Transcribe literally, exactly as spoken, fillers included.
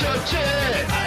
Church.